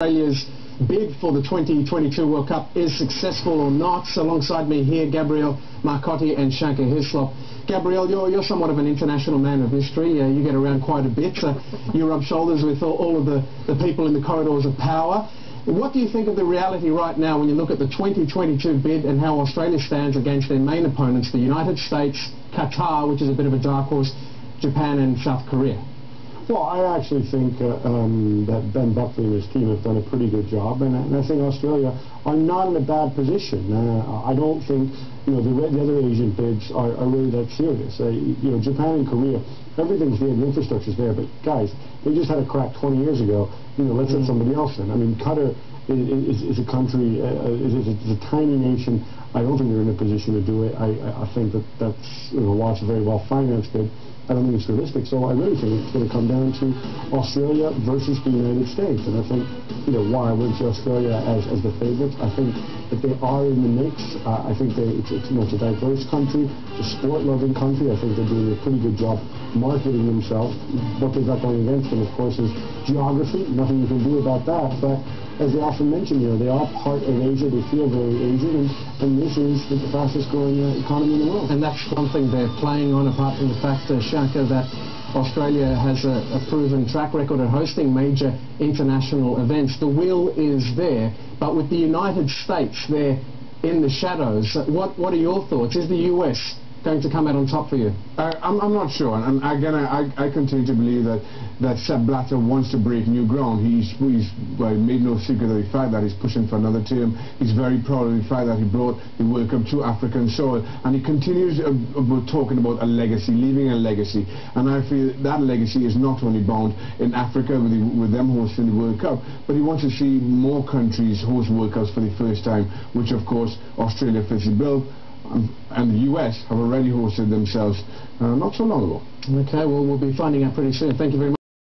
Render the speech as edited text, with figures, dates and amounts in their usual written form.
Australia's bid for the 2022 World Cup is successful or not. Alongside me here, Gabriel Marcotti and Shankar Hislop. Gabriel, you're somewhat of an international man of history. You get around quite a bit. You rub shoulders with all of the people in the corridors of power. What do you think of the reality right now when you look at the 2022 bid and how Australia stands against their main opponents, the United States, Qatar, which is a bit of a dark horse, Japan and South Korea? Well, I actually think that Ben Buckley and his team have done a pretty good job, and I think Australia are not in a bad position. I don't think, you know, the other Asian bids are really that serious. You know, Japan and Korea, everything's there, the infrastructure's there, but guys, they just had a crack 20 years ago. You know, let's let somebody else in. I mean, Qatar is a country, is a tiny nation. I don't think they're in a position to do it. I think that that's, you know, lots of very well-financed bid. I don't think it's realistic, so I really think it's going to come down to Australia versus the United States, and I think, you know, why I went to Australia as the favourites. I think that they are in the mix. I think it's, you know, it's a diverse country, it's a sport-loving country. I think they're doing a pretty good job marketing themselves. What they've got going against them, of course, is geography. Nothing you can do about that, but as they often mention, you know, they are part of Asia, they feel very Asian, and this is the fastest growing economy in the world. And that's one thing they're playing on, apart from the fact, Shankar, that Australia has a proven track record at hosting major international events. The will is there, but with the United States, they're in the shadows. What are your thoughts? Is the US going to come out on top for you? I'm not sure. I continue to believe that Seb Blatter wants to break new ground. He's made no secret of the fact that he's pushing for another term. He's very proud of the fact that he brought the World Cup to African soil, and he continues talking about a legacy, leaving a legacy. And I feel that legacy is not only bound in Africa with them hosting the World Cup, but he wants to see more countries host World Cups for the first time, which of course Australia fits the bill. And the US have already hosted themselves not so long ago. Okay, well, we'll be finding out pretty soon. Thank you very much.